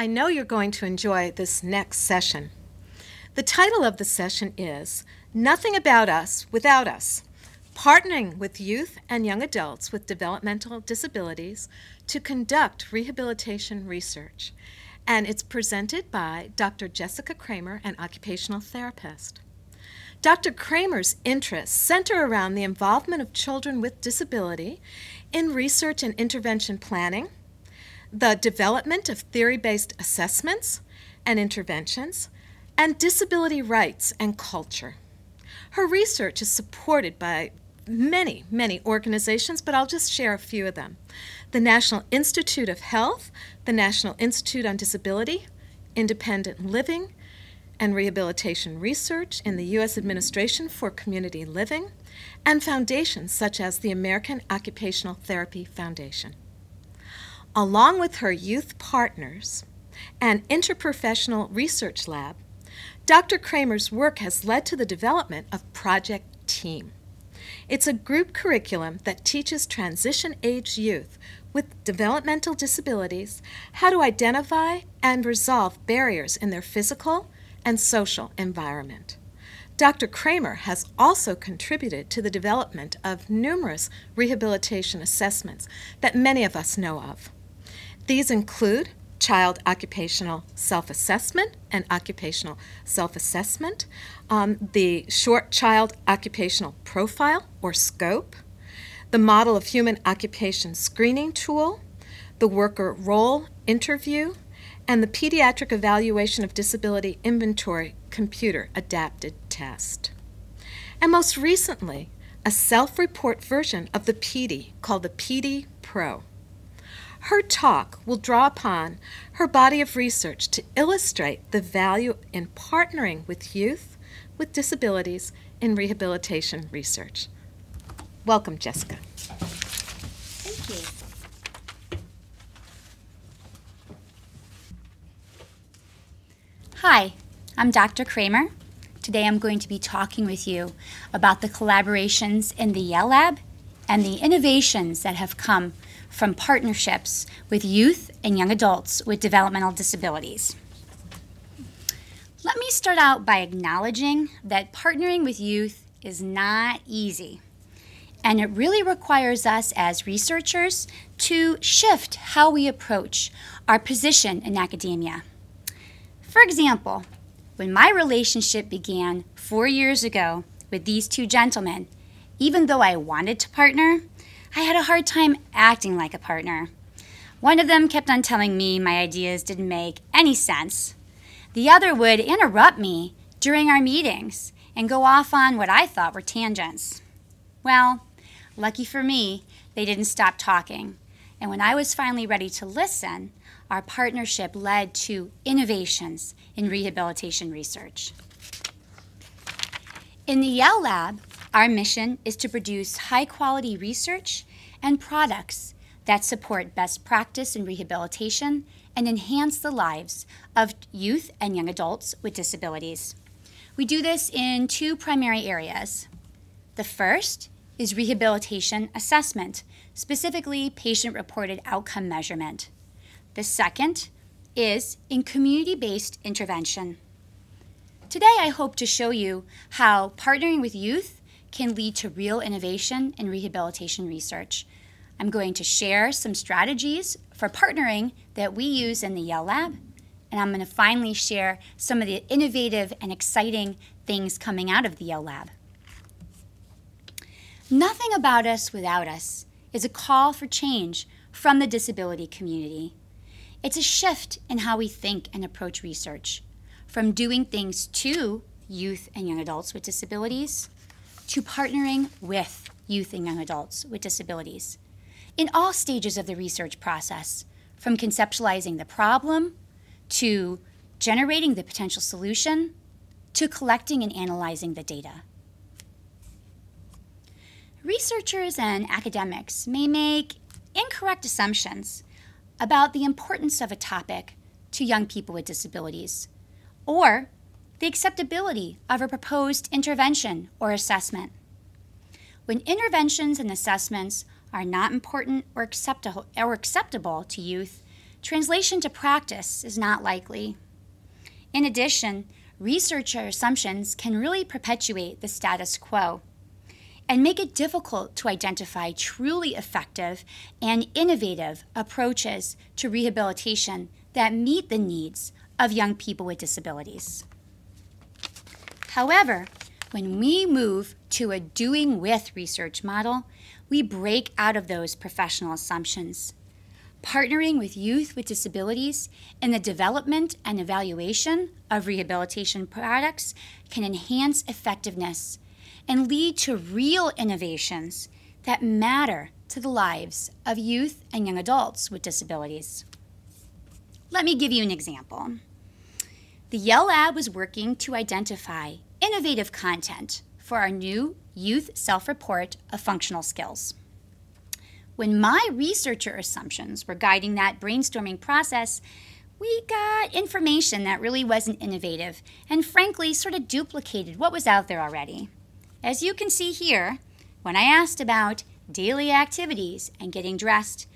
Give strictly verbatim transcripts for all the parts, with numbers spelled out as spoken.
I know you're going to enjoy this next session. The title of the session is Nothing About Us Without Us, Partnering with Youth and Young Adults with Developmental Disabilities to Conduct Rehabilitation Research. And it's presented by Doctor Jessica Kramer, an occupational therapist. Doctor Kramer's interests center around the involvement of children with disability in research and intervention planning, the development of theory-based assessments and interventions, and disability rights and culture. Her research is supported by many, many organizations, but I'll just share a few of them. The National Institute of Health, the National Institute on Disability, Independent Living, and Rehabilitation Research in the U S Administration for Community Living, and foundations such as the American Occupational Therapy Foundation. Along with her youth partners and interprofessional research lab, Doctor Kramer's work has led to the development of Project Team. It's a group curriculum that teaches transition-age youth with developmental disabilities how to identify and resolve barriers in their physical and social environment. Doctor Kramer has also contributed to the development of numerous rehabilitation assessments that many of us know of. These include child occupational self-assessment and occupational self-assessment, um, the short child occupational profile or SCOPE, the model of human occupation screening tool, the worker role interview, and the pediatric evaluation of disability inventory computer adapted test. And most recently, a self-report version of the P D called the P D Pro. Her talk will draw upon her body of research to illustrate the value in partnering with youth with disabilities in rehabilitation research. Welcome, Jessica. Thank you. Hi, I'm Doctor Kramer. Today I'm going to be talking with you about the collaborations in the YELL Lab and the innovations that have come from partnerships with youth and young adults with developmental disabilities. Let me start out by acknowledging that partnering with youth is not easy, and it really requires us as researchers to shift how we approach our position in academia. For example, when my relationship began four years ago with these two gentlemen, even though I wanted to partner, I had a hard time acting like a partner. One of them kept on telling me my ideas didn't make any sense. The other would interrupt me during our meetings and go off on what I thought were tangents. Well, lucky for me, they didn't stop talking. And when I was finally ready to listen, our partnership led to innovations in rehabilitation research. In the YELL Lab, our mission is to produce high-quality research and products that support best practice in rehabilitation and enhance the lives of youth and young adults with disabilities. We do this in two primary areas. The first is rehabilitation assessment, specifically patient-reported outcome measurement. The second is in community-based intervention. Today, I hope to show you how partnering with youth can lead to real innovation in rehabilitation research. I'm going to share some strategies for partnering that we use in the YELL Lab, and I'm going to finally share some of the innovative and exciting things coming out of the YELL Lab. Nothing about us without us is a call for change from the disability community. It's a shift in how we think and approach research, from doing things to youth and young adults with disabilities to partnering with youth and young adults with disabilities in all stages of the research process, from conceptualizing the problem to generating the potential solution to collecting and analyzing the data. Researchers and academics may make incorrect assumptions about the importance of a topic to young people with disabilities, or the acceptability of a proposed intervention or assessment. When interventions and assessments are not important or acceptable to youth, Translation to practice is not likely. In addition, researcher assumptions can really perpetuate the status quo and make it difficult to identify truly effective and innovative approaches to rehabilitation that meet the needs of young people with disabilities. However, when we move to a doing with research model, we break out of those professional assumptions. Partnering with youth with disabilities in the development and evaluation of rehabilitation products can enhance effectiveness and lead to real innovations that matter to the lives of youth and young adults with disabilities. Let me give you an example. The YELL Lab was working to identify innovative content for our new youth self-report of functional skills. When my researcher assumptions were guiding that brainstorming process, we got information that really wasn't innovative and frankly sort of duplicated what was out there already. As you can see here, when I asked about daily activities and getting dressed,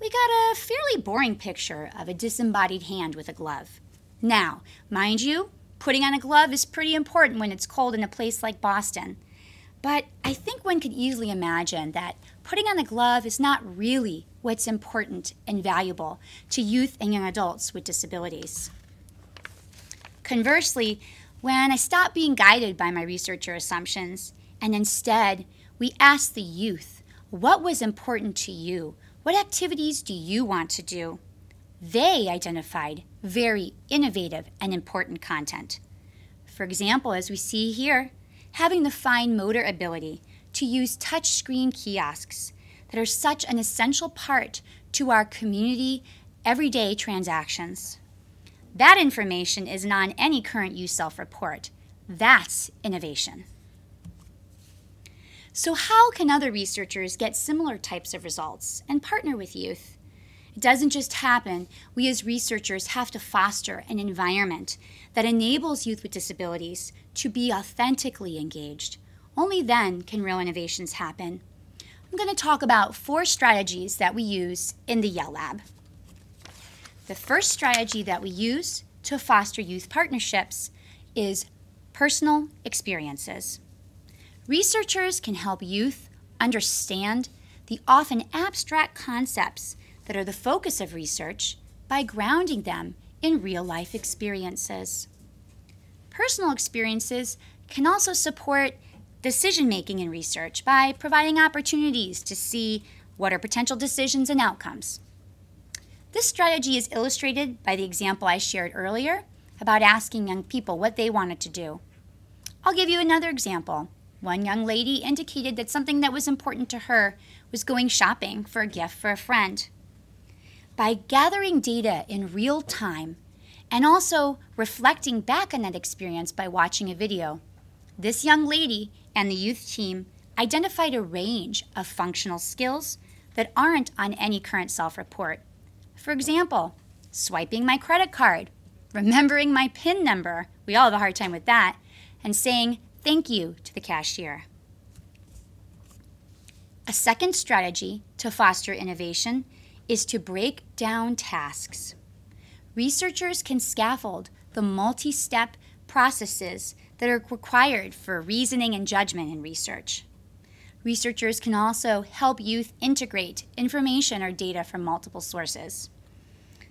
we got a fairly boring picture of a disembodied hand with a glove. Now, mind you, putting on a glove is pretty important when it's cold in a place like Boston. But I think one could easily imagine that putting on a glove is not really what's important and valuable to youth and young adults with disabilities. Conversely, when I stopped being guided by my researcher assumptions, and instead we asked the youth, what was important to you? What activities do you want to do? They identified very innovative and important content. For example, as we see here, having the fine motor ability to use touchscreen kiosks that are such an essential part to our community everyday transactions. That information isn't on any current use self-report. That's innovation. So how can other researchers get similar types of results and partner with youth? It doesn't just happen. We as researchers have to foster an environment that enables youth with disabilities to be authentically engaged. Only then can real innovations happen. I'm going to talk about four strategies that we use in the YELL Lab. The first strategy that we use to foster youth partnerships is personal experiences. Researchers can help youth understand the often abstract concepts that are the focus of research by grounding them in real-life experiences. Personal experiences can also support decision-making in research by providing opportunities to see what are potential decisions and outcomes. This strategy is illustrated by the example I shared earlier about asking young people what they wanted to do. I'll give you another example. One young lady indicated that something that was important to her was going shopping for a gift for a friend. By gathering data in real time and also reflecting back on that experience by watching a video, this young lady and the youth team identified a range of functional skills that aren't on any current self-report. For example, swiping my credit card, remembering my PIN number, we all have a hard time with that, and saying thank you to the cashier. A second strategy to foster innovation is to break down tasks. Researchers can scaffold the multi-step processes that are required for reasoning and judgment in research. Researchers can also help youth integrate information or data from multiple sources.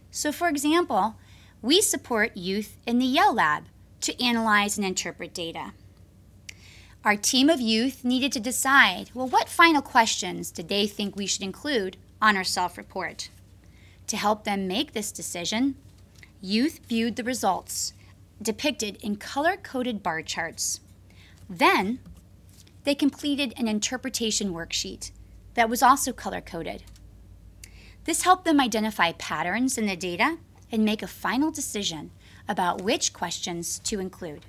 So for example, we support youth in the YELL Lab to analyze and interpret data. Our team of youth needed to decide, well, what final questions did they think we should include on our self-report? To help them make this decision, youth viewed the results depicted in color-coded bar charts. Then, they completed an interpretation worksheet that was also color-coded. This helped them identify patterns in the data and make a final decision about which questions to include.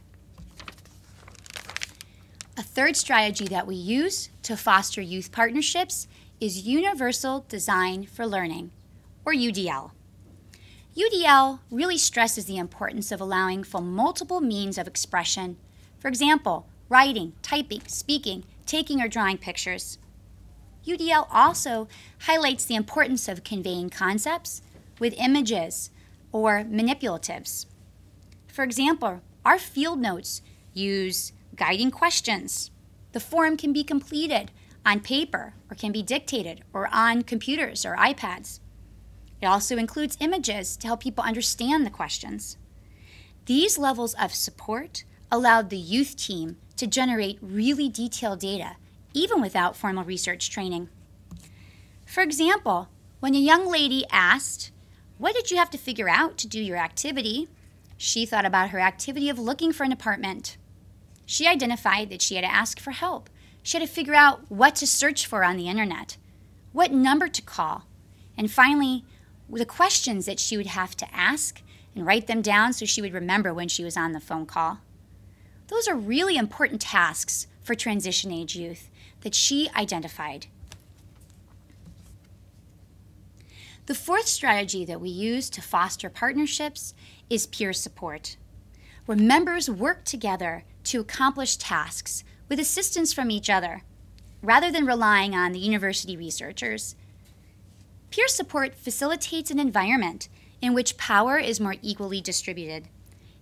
A third strategy that we use to foster youth partnerships is Universal Design for Learning, or U D L. U D L really stresses the importance of allowing for multiple means of expression. For example, writing, typing, speaking, taking or drawing pictures. U D L also highlights the importance of conveying concepts, with images or manipulatives. For example, our field notes use guiding questions. The form can be completed on paper or can be dictated or on computers or iPads. It also includes images to help people understand the questions. These levels of support allowed the youth team to generate really detailed data, even without formal research training. For example, when a young lady asked, "What did you have to figure out to do your activity?" she thought about her activity of looking for an apartment. She identified that she had to ask for help. She had to figure out what to search for on the internet, what number to call, and finally, the questions that she would have to ask and write them down so she would remember when she was on the phone call. Those are really important tasks for transition age youth that she identified. The fourth strategy that we use to foster partnerships is peer support, where members work together to accomplish tasks with assistance from each other, rather than relying on the university researchers. Peer support facilitates an environment in which power is more equally distributed,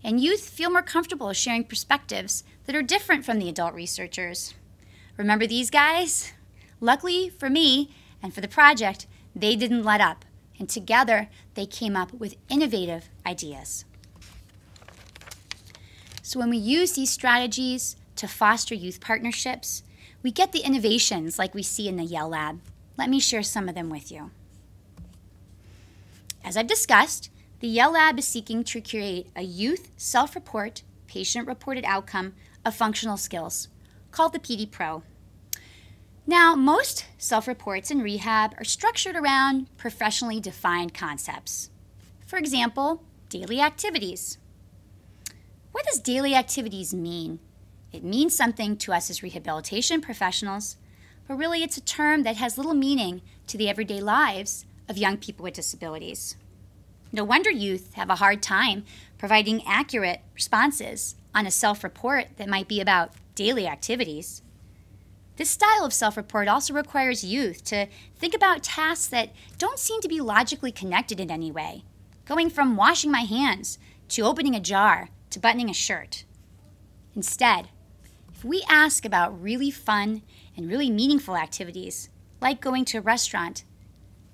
and youth feel more comfortable sharing perspectives that are different from the adult researchers. Remember these guys? Luckily for me and for the project, they didn't let up. And together, they came up with innovative ideas. So when we use these strategies to foster youth partnerships, we get the innovations like we see in the YELL Lab. Let me share some of them with you. As I've discussed, the YELL Lab is seeking to create a youth self-report, patient-reported outcome of functional skills called the P D Pro. Now, most self-reports in rehab are structured around professionally defined concepts. For example, daily activities. What does daily activities mean? It means something to us as rehabilitation professionals, but really it's a term that has little meaning to the everyday lives of young people with disabilities. No wonder youth have a hard time providing accurate responses on a self-report that might be about daily activities. This style of self-report also requires youth to think about tasks that don't seem to be logically connected in any way, going from washing my hands to opening a jar to buttoning a shirt. Instead, if we ask about really fun and really meaningful activities, like going to a restaurant,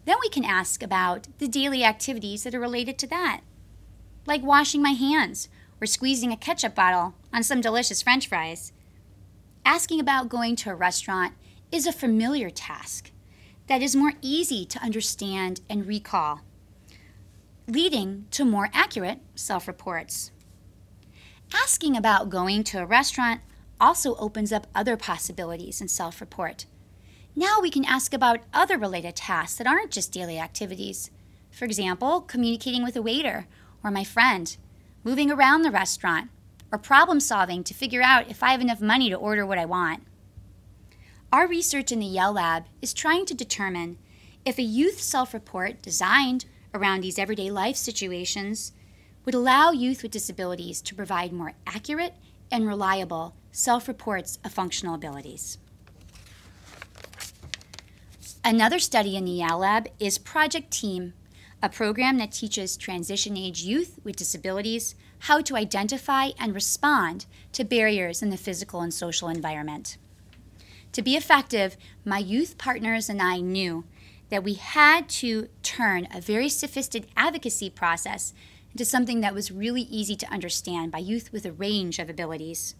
then we can ask about the daily activities that are related to that, like washing my hands or squeezing a ketchup bottle on some delicious French fries. Asking about going to a restaurant is a familiar task that is more easy to understand and recall, leading to more accurate self-reports. Asking about going to a restaurant also opens up other possibilities in self-report. Now we can ask about other related tasks that aren't just daily activities. For example, communicating with a waiter or my friend, moving around the restaurant, or problem solving to figure out if I have enough money to order what I want. Our research in the YELL Lab is trying to determine if a youth self-report designed around these everyday life situations would allow youth with disabilities to provide more accurate and reliable self-reports of functional abilities. Another study in the YELL Lab is Project Team, a program that teaches transition age youth with disabilities how to identify and respond to barriers in the physical and social environment. To be effective, my youth partners and I knew that we had to turn a very sophisticated advocacy process into something that was really easy to understand by youth with a range of abilities.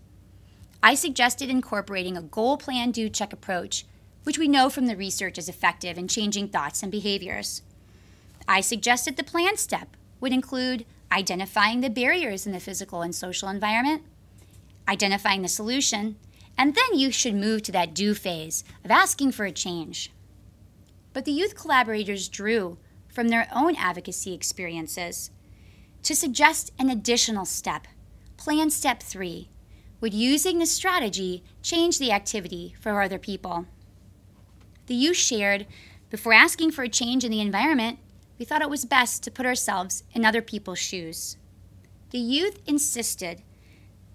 I suggested incorporating a goal, plan, do, check approach, which we know from the research is effective in changing thoughts and behaviors. I suggested the plan step would include identifying the barriers in the physical and social environment, identifying the solution, and then you should move to that do phase of asking for a change. But the youth collaborators drew from their own advocacy experiences to suggest an additional step, plan step three. Would using this strategy change the activity for other people? The youth shared, before asking for a change in the environment, we thought it was best to put ourselves in other people's shoes. The youth insisted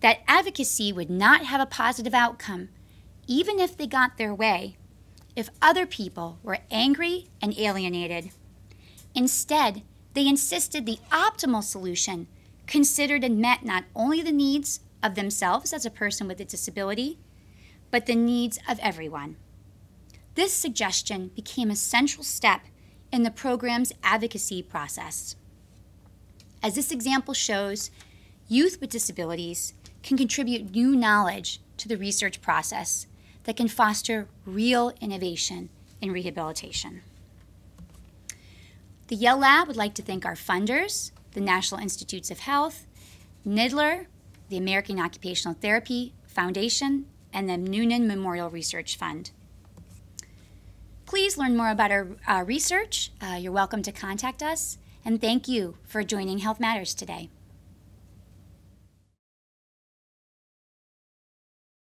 that advocacy would not have a positive outcome, even if they got their way, if other people were angry and alienated. Instead, They insisted the optimal solution considered and met not only the needs of themselves as a person with a disability, but the needs of everyone. This suggestion became a central step in the program's advocacy process. As this example shows, youth with disabilities can contribute new knowledge to the research process that can foster real innovation in rehabilitation. The YELL Lab would like to thank our funders, the National Institutes of Health, NIDILRR, the American Occupational Therapy Foundation, and the Noonan Memorial Research Fund. Please learn more about our uh, research. Uh, you're welcome to contact us, and thank you for joining Health Matters today.